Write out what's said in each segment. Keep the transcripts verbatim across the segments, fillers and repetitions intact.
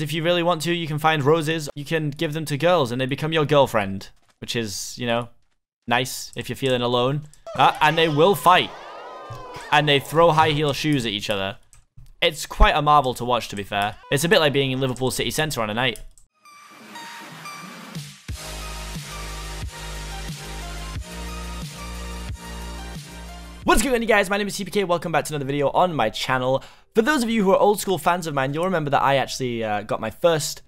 If you really want to, you can find roses. You can give them to girls and they become your girlfriend, which is, you know, nice if you're feeling alone. Uh, and they will fight. And they throw high heel shoes at each other. It's quite a marvel to watch, to be fair. It's a bit like being in Liverpool city centre on a night. What's going on, guys? My name is C P K. Welcome back to another video on my channel. For those of you who are old school fans of mine, you'll remember that I actually uh, got my first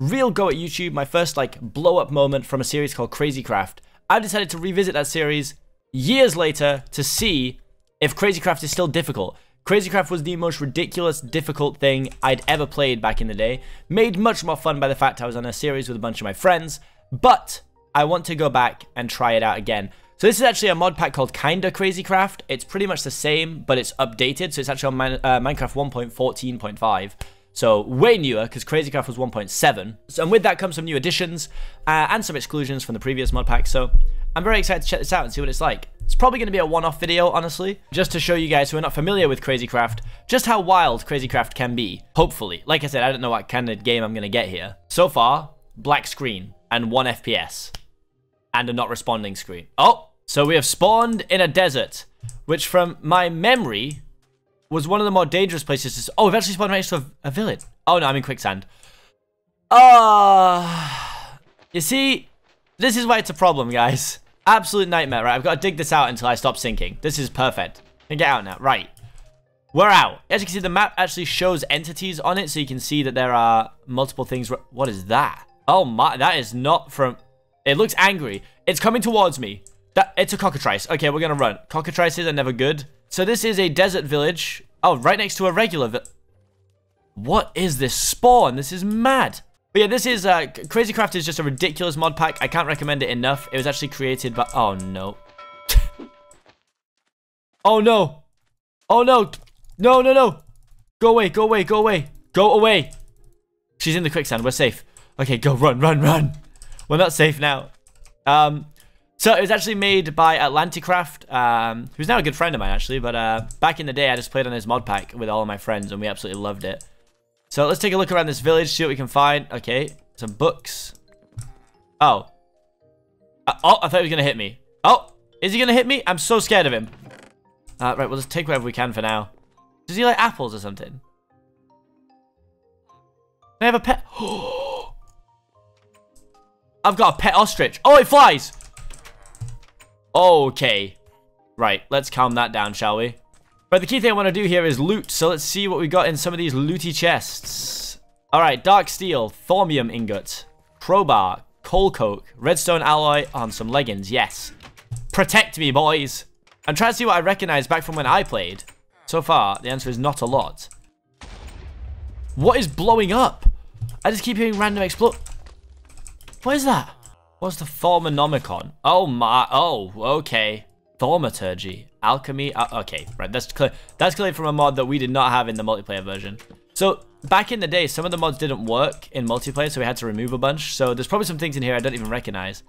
real go at YouTube, my first like blow up moment from a series called Crazy Craft. I decided to revisit that series years later to see if Crazy Craft is still difficult. Crazy Craft was the most ridiculous, difficult thing I'd ever played back in the day, made much more fun by the fact I was on a series with a bunch of my friends, but I want to go back and try it out again. So this is actually a mod pack called Kinda Crazy Craft. It's pretty much the same, but it's updated. So it's actually on min uh, Minecraft one point fourteen point five. So way newer, because Crazy Craft was one point seven. So, and with that comes some new additions uh, and some exclusions from the previous mod pack. So I'm very excited to check this out and see what it's like. It's probably going to be a one-off video, honestly, just to show you guys who are not familiar with Crazy Craft just how wild Crazy Craft can be, hopefully. Like I said, I don't know what kind of game I'm going to get here. So far, black screen and one F P S. And a not responding screen. Oh, so we have spawned in a desert, which from my memory was one of the more dangerous places to... Oh, we've actually spawned right next to a, a village. Oh no, I'm in quicksand. Ah, uh, you see, this is why it's a problem, guys. Absolute nightmare, right? I've got to dig this out until I stop sinking. This is perfect. Can get out now, right? We're out. As you can see, the map actually shows entities on it, so you can see that there are multiple things. What is that? Oh my, that is not from... It looks angry. It's coming towards me. That it's a cockatrice. Okay, we're gonna run. Cockatrices are never good. So this is a desert village. Oh, right next to a regular vi- What is this spawn? This is mad. But yeah, this is, uh, Crazy Craft is just a ridiculous mod pack. I can't recommend it enough. It was actually created by- Oh, no. Oh, no. Oh, no. No, no, no. Go away, go away, go away. Go away. She's in the quicksand. We're safe. Okay, go run, run, run. We're not safe now. Um, so it was actually made by Atlanticraft, um, who's now a good friend of mine, actually. But uh, back in the day, I just played on his mod pack with all of my friends, and we absolutely loved it. So let's take a look around this village, see what we can find. Okay, some books. Oh. Uh, oh, I thought he was going to hit me. Oh, is he going to hit me? I'm so scared of him. Uh, right, we'll just take whatever we can for now. Does he like apples or something? Can I have a pet? Oh. I've got a pet ostrich. Oh, it flies. Okay. Right, let's calm that down, shall we? But the key thing I want to do here is loot. So let's see what we got in some of these looty chests. All right, dark steel, thormium ingot, crowbar, coal coke, redstone alloy, on some leggings. Yes. Protect me, boys. I'm trying to see what I recognize back from when I played. So far, the answer is not a lot. What is blowing up? I just keep hearing random explode. What is that? What's the Thaumonomicon? Oh my, oh, okay. Thaumaturgy, alchemy, uh, okay, right, that's clear. That's clearly from a mod that we did not have in the multiplayer version. So back in the day, some of the mods didn't work in multiplayer, so we had to remove a bunch. So there's probably some things in here I don't even recognize.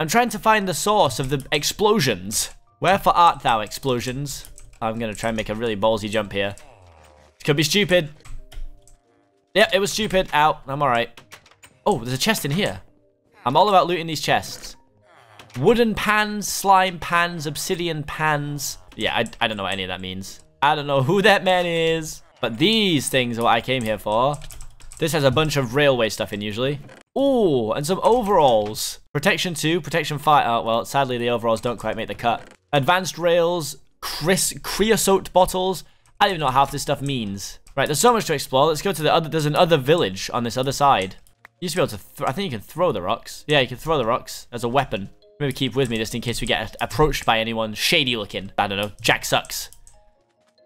I'm trying to find the source of the explosions. Wherefore art thou, explosions? I'm gonna try and make a really ballsy jump here. Could be stupid. Yeah, it was stupid, ow, I'm all right. Oh, there's a chest in here. I'm all about looting these chests. Wooden pans, slime pans, obsidian pans. Yeah, I, I don't know what any of that means. I don't know who that man is. But these things are what I came here for. This has a bunch of railway stuff in usually. Ooh, and some overalls. Protection two, protection five. Oh, well, sadly the overalls don't quite make the cut. Advanced rails, cre- creosote bottles. I don't even know what half this stuff means. Right, there's so much to explore. Let's go to the other, there's another village on this other side. You used to be able to, th I think you can throw the rocks. Yeah, you can throw the rocks as a weapon. Maybe keep with me just in case we get approached by anyone shady looking. I don't know, Jack sucks.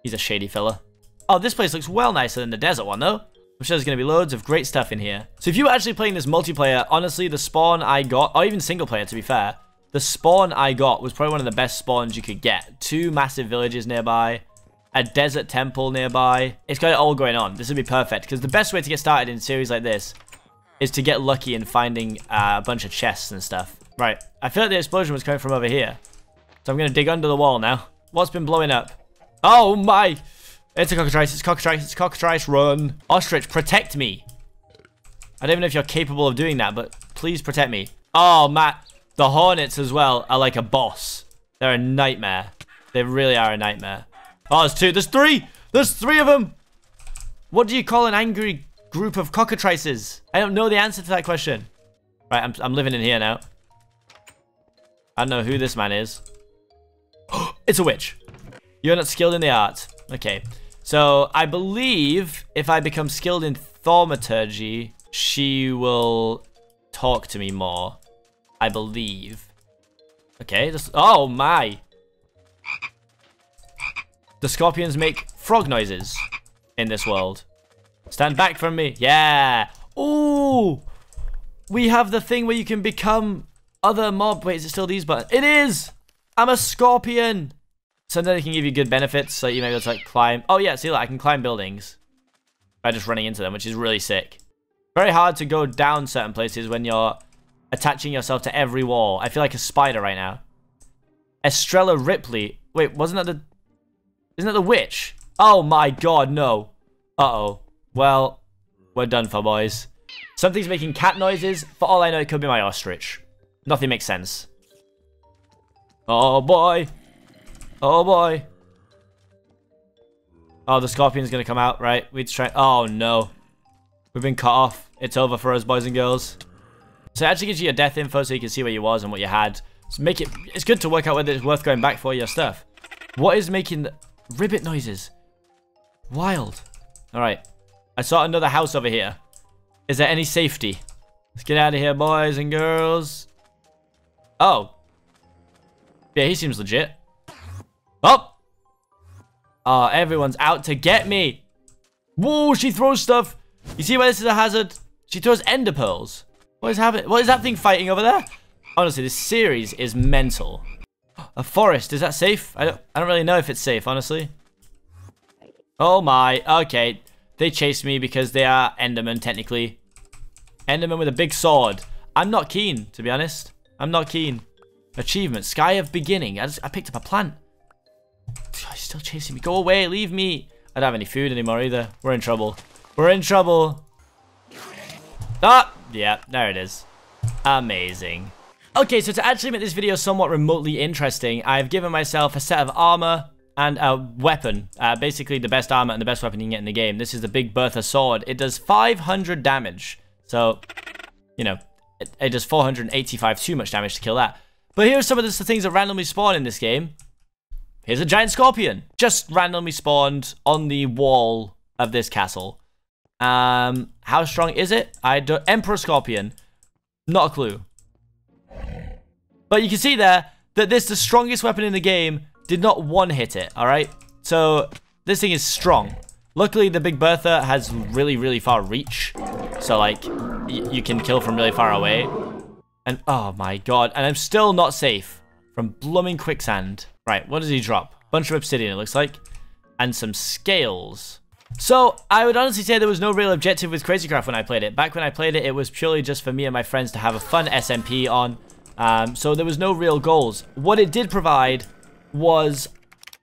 He's a shady fella. Oh, this place looks well nicer than the desert one though. I'm sure there's gonna be loads of great stuff in here. So if you were actually playing this multiplayer, honestly, the spawn I got, or even single player to be fair, the spawn I got was probably one of the best spawns you could get. Two massive villages nearby, a desert temple nearby. It's got it all going on. This would be perfect because the best way to get started in series like this is to get lucky in finding uh, a bunch of chests and stuff. Right, I feel like the explosion was coming from over here. So I'm gonna dig under the wall now. What's been blowing up? Oh my! It's a cockatrice, it's a cockatrice, it's a cockatrice, run! Ostrich, protect me! I don't even know if you're capable of doing that, but please protect me. Oh, Matt, the hornets as well are like a boss. They're a nightmare. They really are a nightmare. Oh, there's two. There's three. There's three of them. What do you call an angry group of cockatrices? I don't know the answer to that question. Right, I'm, I'm living in here now. I don't know who this man is. It's a witch. You're not skilled in the art. Okay. So, I believe if I become skilled in Thaumaturgy, she will talk to me more. I believe. Okay. Just, oh, my. The scorpions make frog noises in this world. Stand back from me. Yeah. Ooh. We have the thing where you can become other mob. Wait, is it still these buttons? It is. I'm a scorpion. Sometimes it can give you good benefits, so you may be able to like, climb. Oh yeah, see, look, I can climb buildings by just running into them, which is really sick. Very hard to go down certain places when you're attaching yourself to every wall. I feel like a spider right now. Estrella Ripley. Wait, wasn't that the... Isn't that the witch? Oh my god, no. Uh-oh. Well, we're done for, boys. Something's making cat noises. For all I know, it could be my ostrich. Nothing makes sense. Oh boy. Oh boy. Oh, the scorpion's gonna come out, right? We'd try. Oh no. We've been cut off. It's over for us, boys and girls. So it actually gives you your death info so you can see where you was and what you had. So make it. It's good to work out whether it's worth going back for your stuff. What is making the ribbit noises? Wild. Alright. I saw another house over here. Is there any safety? Let's get out of here, boys and girls. Oh. Yeah, he seems legit. Oh! Oh, everyone's out to get me. Whoa, she throws stuff. You see why this is a hazard? She throws ender pearls. What is happening? What is that thing fighting over there? Honestly, this series is mental. A forest, is that safe? I don't, I don't really know if it's safe, honestly. Oh my, okay. They chased me because they are endermen, technically. Enderman with a big sword. I'm not keen, to be honest. I'm not keen. Achievement, Sky of Beginning. I, just, I picked up a plant. He's still chasing me. Go away, leave me. I don't have any food anymore either. We're in trouble. We're in trouble. Ah, yeah, there it is. Amazing. Okay, so to actually make this video somewhat remotely interesting, I've given myself a set of armor and a weapon. Uh, basically, the best armor and the best weapon you can get in the game. This is the Big Bertha sword. It does five hundred damage. So, you know, it, it does four hundred eighty-five. Too much damage to kill that. But here are some of the things that randomly spawn in this game. Here's a giant scorpion. Just randomly spawned on the wall of this castle. Um, how strong is it? I do Emperor Scorpion. Not a clue. But you can see there that this, the strongest weapon in the game, did not one-hit it, alright? So, this thing is strong. Luckily, the Big Bertha has really, really far reach. So, like, you can kill from really far away. And, oh my god. And I'm still not safe from blooming quicksand. Right, what does he drop? Bunch of obsidian, it looks like. And some scales. So, I would honestly say there was no real objective with Crazy Craft when I played it. Back when I played it, it was purely just for me and my friends to have a fun S M P on. Um, so there was no real goals. What it did provide was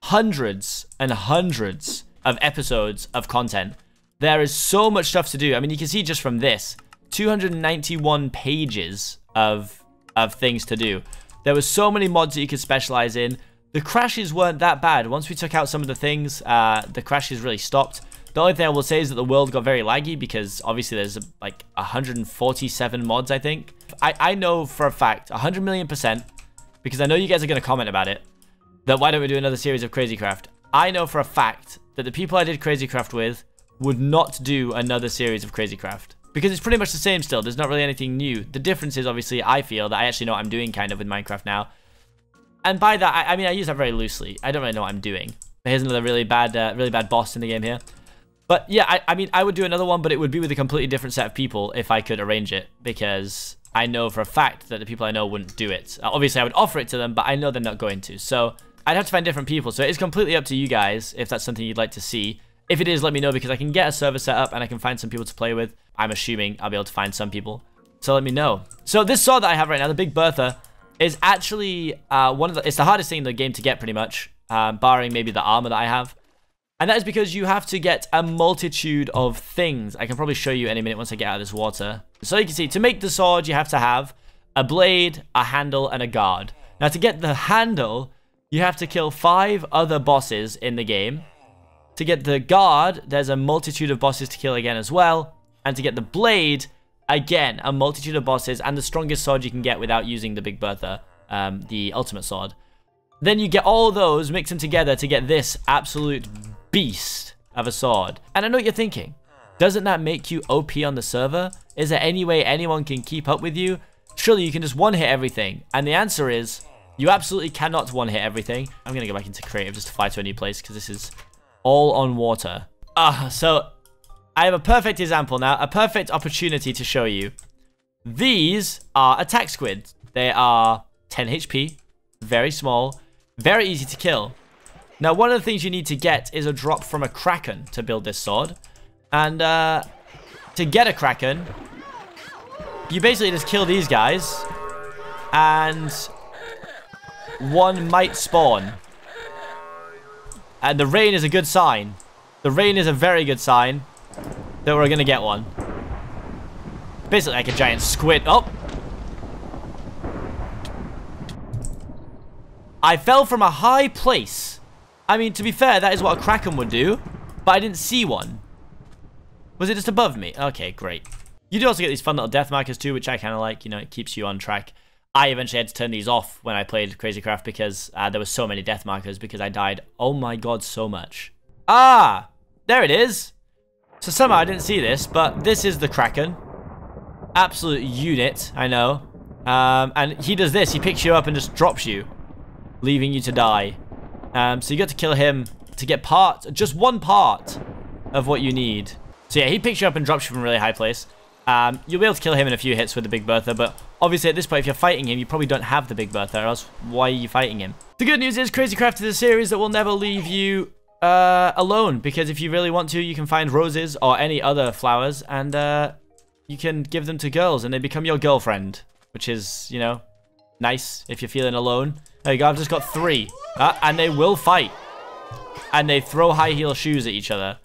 hundreds and hundreds of episodes of content. There is so much stuff to do. I mean, you can see just from this, two hundred ninety-one pages of, of things to do. There were so many mods that you could specialize in. The crashes weren't that bad. Once we took out some of the things, uh, the crashes really stopped. The only thing I will say is that the world got very laggy because obviously there's like one hundred forty-seven mods, I think. I, I know for a fact, one hundred million percent, because I know you guys are going to comment about it, that why don't we do another series of Crazy Craft? I know for a fact that the people I did Crazy Craft with would not do another series of Crazy Craft because it's pretty much the same still. There's not really anything new. The difference is obviously I feel that I actually know what I'm doing kind of with Minecraft now. And by that, I, I mean, I use that very loosely. I don't really know what I'm doing. Here's another really bad, uh, really bad boss in the game here. But yeah, I, I mean, I would do another one, but it would be with a completely different set of people if I could arrange it, because I know for a fact that the people I know wouldn't do it. Uh, obviously, I would offer it to them, but I know they're not going to. So I'd have to find different people. So it's completely up to you guys if that's something you'd like to see. If it is, let me know, because I can get a server set up and I can find some people to play with. I'm assuming I'll be able to find some people. So let me know. So this sword that I have right now, the Big Bertha, is actually uh, one of the... It's the hardest thing in the game to get, pretty much, uh, barring maybe the armor that I have. And that is because you have to get a multitude of things. I can probably show you any minute once I get out of this water. So you can see, to make the sword, you have to have a blade, a handle, and a guard. Now, to get the handle, you have to kill five other bosses in the game. To get the guard, there's a multitude of bosses to kill again as well. And to get the blade, again, a multitude of bosses, and the strongest sword you can get without using the Big Bertha, um, the ultimate sword. Then you get all those, mix them together to get this absolute beast of a sword. And I know what you're thinking. Doesn't that make you O P on the server? Is there any way anyone can keep up with you? Surely you can just one-hit everything. And the answer is, you absolutely cannot one-hit everything. I'm going to go back into creative just to fly to a new place, because this is all on water. Ah, uh, so I have a perfect example now, a perfect opportunity to show you. These are attack squids. They are ten H P, very small, very easy to kill. Now, one of the things you need to get is a drop from a Kraken to build this sword. And uh, to get a Kraken, you basically just kill these guys, and one might spawn. And the rain is a good sign. The rain is a very good sign that we're going to get one. Basically like a giant squid. Oh! I fell from a high place. I mean, to be fair, that is what a Kraken would do, but I didn't see one. Was it just above me? Okay, great. You do also get these fun little death markers too, which I kind of like. You know, it keeps you on track. I eventually had to turn these off when I played Crazy Craft because uh, there were so many death markers because I died, oh my god, so much. Ah! There it is! So somehow I didn't see this, but this is the Kraken. Absolute unit, I know. Um, and he does this. He picks you up and just drops you, leaving you to die. Um, so you got to kill him to get part, just one part of what you need. So yeah, he picks you up and drops you from a really high place. Um, you'll be able to kill him in a few hits with the Big Bertha, but obviously at this point, if you're fighting him, you probably don't have the Big Bertha, or else why are you fighting him? The good news is Crazy Craft is a series that will never leave you Uh, alone, because if you really want to, you can find roses or any other flowers, and uh, you can give them to girls and they become your girlfriend, which is, you know, nice if you're feeling alone. There you go, I've just got three, uh, and they will fight, and they throw high heel shoes at each other.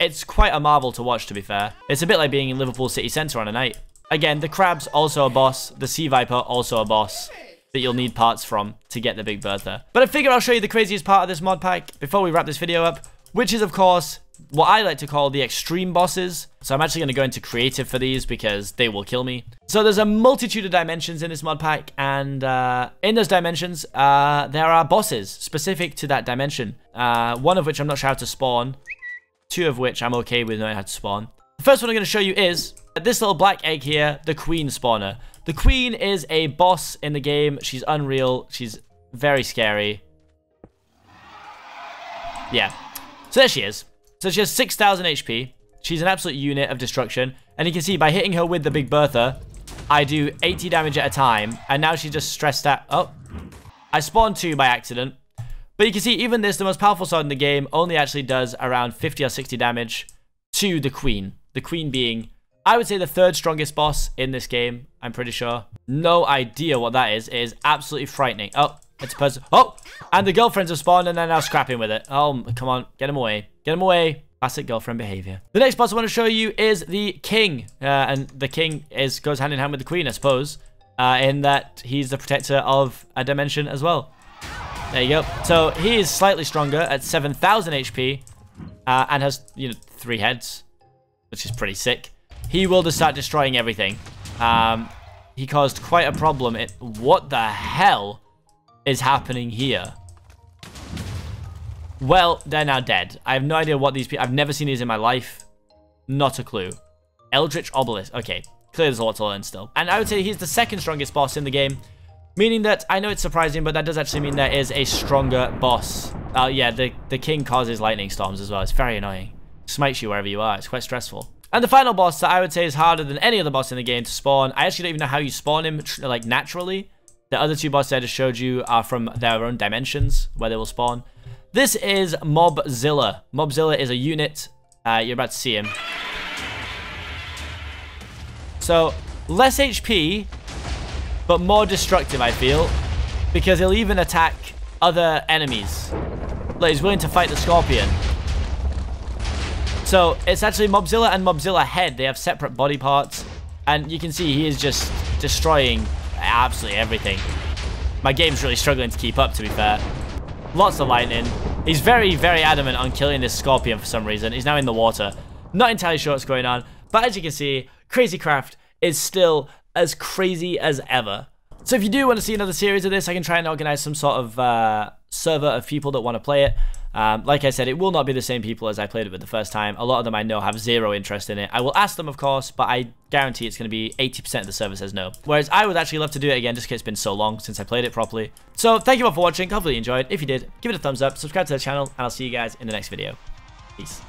It's quite a marvel to watch, to be fair. It's a bit like being in Liverpool city centre on a night. Again, the crab's also a boss, the sea viper also a boss that you'll need parts from to get the Big Bertha. But I figure I'll show you the craziest part of this mod pack before we wrap this video up, which is, of course, what I like to call the extreme bosses. So I'm actually going to go into creative for these because they will kill me. So there's a multitude of dimensions in this mod pack, and uh, in those dimensions, uh, there are bosses specific to that dimension. Uh, one of which I'm not sure how to spawn, two of which I'm okay with knowing how to spawn. The first one I'm going to show you is this little black egg here, the Queen Spawner. The Queen is a boss in the game. She's unreal. She's very scary. Yeah. So there she is. So she has six thousand H P. She's an absolute unit of destruction. And you can see by hitting her with the Big Bertha, I do eighty damage at a time. And now she's just stressed out. Oh. I spawned two by accident. But you can see even this, the most powerful sword in the game, only actually does around fifty or sixty damage to the Queen. The Queen being, I would say, the third strongest boss in this game, I'm pretty sure. No idea what that is. It is absolutely frightening. Oh, it's a person. Oh, and the girlfriends have spawned and they're now scrapping with it. Oh, come on. Get him away. Get him away. Classic girlfriend behavior. The next boss I want to show you is the King. Uh, and the King is goes hand in hand with the Queen, I suppose, uh, in that he's the protector of a dimension as well. There you go. So he is slightly stronger at seven thousand H P uh, and has, you know, three heads, which is pretty sick. He will just start destroying everything. Um, he caused quite a problem. It, what the hell is happening here? Well, they're now dead. I have no idea what these people... I've never seen these in my life. Not a clue. Eldritch Obelisk. Okay, clearly there's a lot to learn still. And I would say he's the second strongest boss in the game. Meaning that, I know it's surprising, but that does actually mean there is a stronger boss. Oh, uh, yeah, the, the king causes lightning storms as well. It's very annoying. Smites you wherever you are. It's quite stressful. And the final boss that I would say is harder than any other boss in the game to spawn. I actually don't even know how you spawn him, like, naturally. The other two bosses I just showed you are from their own dimensions, where they will spawn. This is Mobzilla. Mobzilla is a unit. Uh, you're about to see him. So, less H P, but more destructive, I feel. Because he'll even attack other enemies. Like, he's willing to fight the Scorpion. So it's actually Mobzilla and Mobzilla Head. They have separate body parts. And you can see he is just destroying absolutely everything. My game's really struggling to keep up, to be fair. Lots of lightning. He's very, very adamant on killing this scorpion for some reason. He's now in the water. Not entirely sure what's going on. But as you can see, Crazy Craft is still as crazy as ever. So if you do want to see another series of this, I can try and organize some sort of uh, server of people that want to play it. Um, like I said, it will not be the same people as I played it with the first time. A lot of them I know have zero interest in it. I will ask them, of course, but I guarantee it's going to be eighty percent of the server says no. Whereas I would actually love to do it again just because it's been so long since I played it properly. So thank you all for watching. Hopefully you enjoyed. If you did, give it a thumbs up, subscribe to the channel, and I'll see you guys in the next video. Peace.